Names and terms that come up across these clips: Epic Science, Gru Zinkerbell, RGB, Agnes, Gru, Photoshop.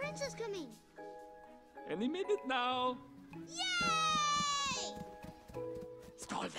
prince is coming. Any minute now. Yay! Stall them.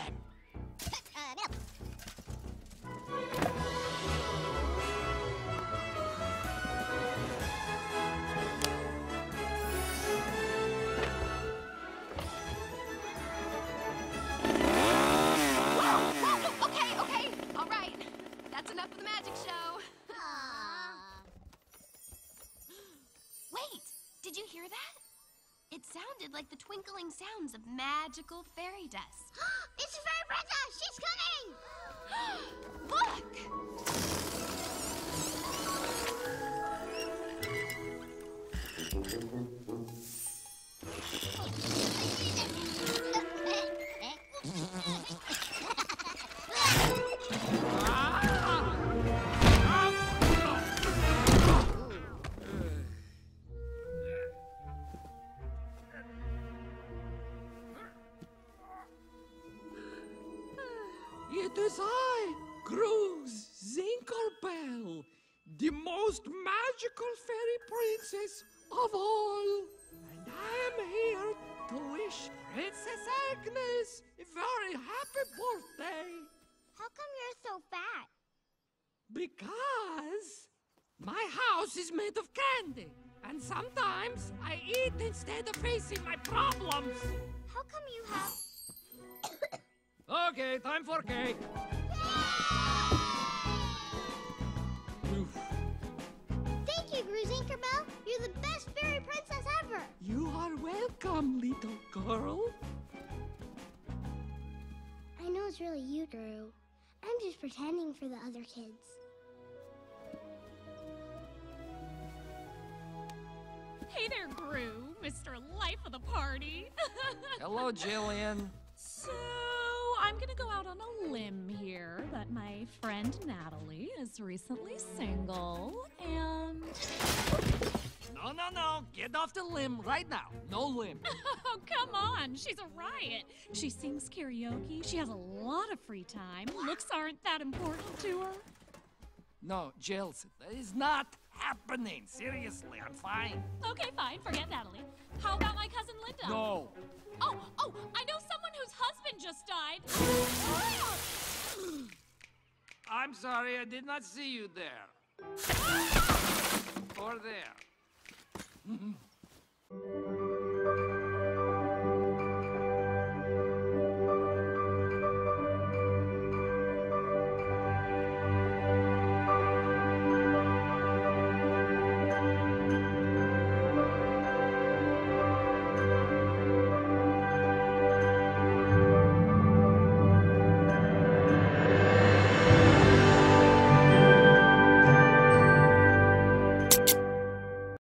Like the twinkling sounds of magical fairy dust. It's the fairy princess! She's coming! Look! It is I, Gru Zinkerbell, the most magical fairy princess of all. And I am here to wish Princess Agnes a very happy birthday. How come you're so fat? Because my house is made of candy, and sometimes I eat instead of facing my problems. How come you have... Okay, time for cake. Thank you, Gru Zinkerbell. You're the best fairy princess ever. You are welcome, little girl. I know it's really you, Gru. I'm just pretending for the other kids. Hey there, Gru, Mr. Life of the Party. Hello, Jillian. So... I'm gonna go out on a limb here that my friend Natalie is recently single and... No, get off the limb right now. No limb. Oh, come on, she's a riot. She sings karaoke, she has a lot of free time. Looks aren't that important to her. No, Jills, that is not happening. Seriously, I'm fine. Okay, fine, forget Natalie. How about my cousin Linda? No. Oh, I know someone whose husband just died. I'm sorry, I did not see you there.